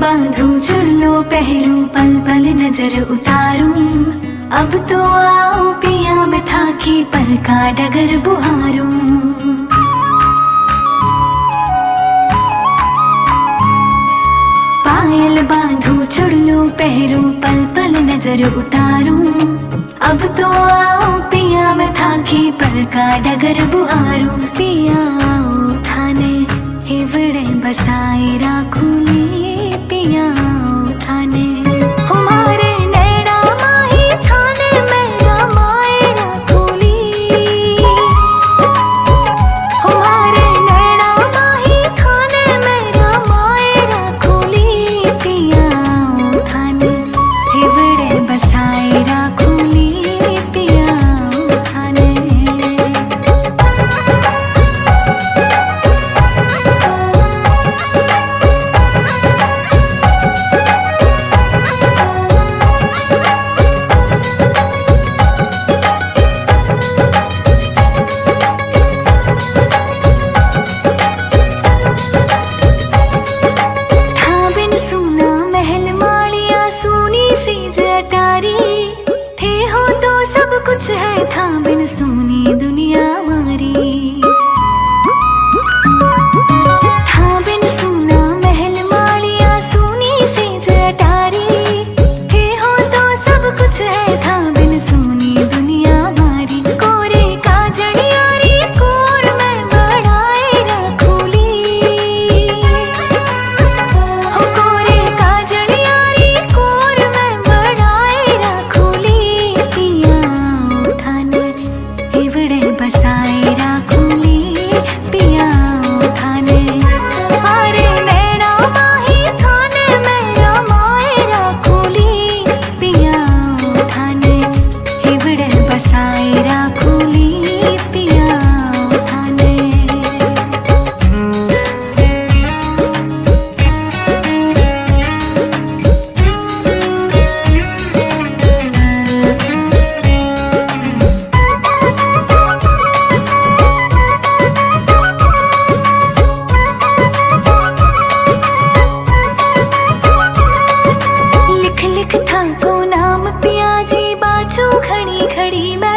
बांधूं चुड़ियों पहरूं पल पल नजर उतारूं। अब तो आओ पिया मैं थाकी पल का डगर बुहारूं। पायल बांधूं चुड़ियों पहरूं पल पल नजर उतारूं। अब तो आओ पिया मैं थाकी पल का डगर बुहारूं। पिया आओ थाने हिवड़े बसाए राखूं नी पिया आओ थाने। हमारे नैना माही थाने में रमाए राखोली। हमारे नैना माही थाने में रमाए राखोली। पिया आओ थाने हिवड़े बसाए राखोली। पिया आओ थाने। कुछ है था बिन सुनी दुनिया मारी। था बिन सुना महल माड़िया सुनी से जटारी। थे हो तो सब कुछ है था बिन सुनी दुनिया मारी। कोरे काजल यारी कोर में बढ़ाए राखोली। हो कोरे काजल यारी कोर में बढ़ाए राखोली। पिया हिवड़े बसाए राखोली। पिया आओ थाने। हमारे नैना माही थाने में रमाए राखोली। पिया आओ थाने हिवड़े बसाए राखोली। पिया आओ थाने। खड़ी खड़ी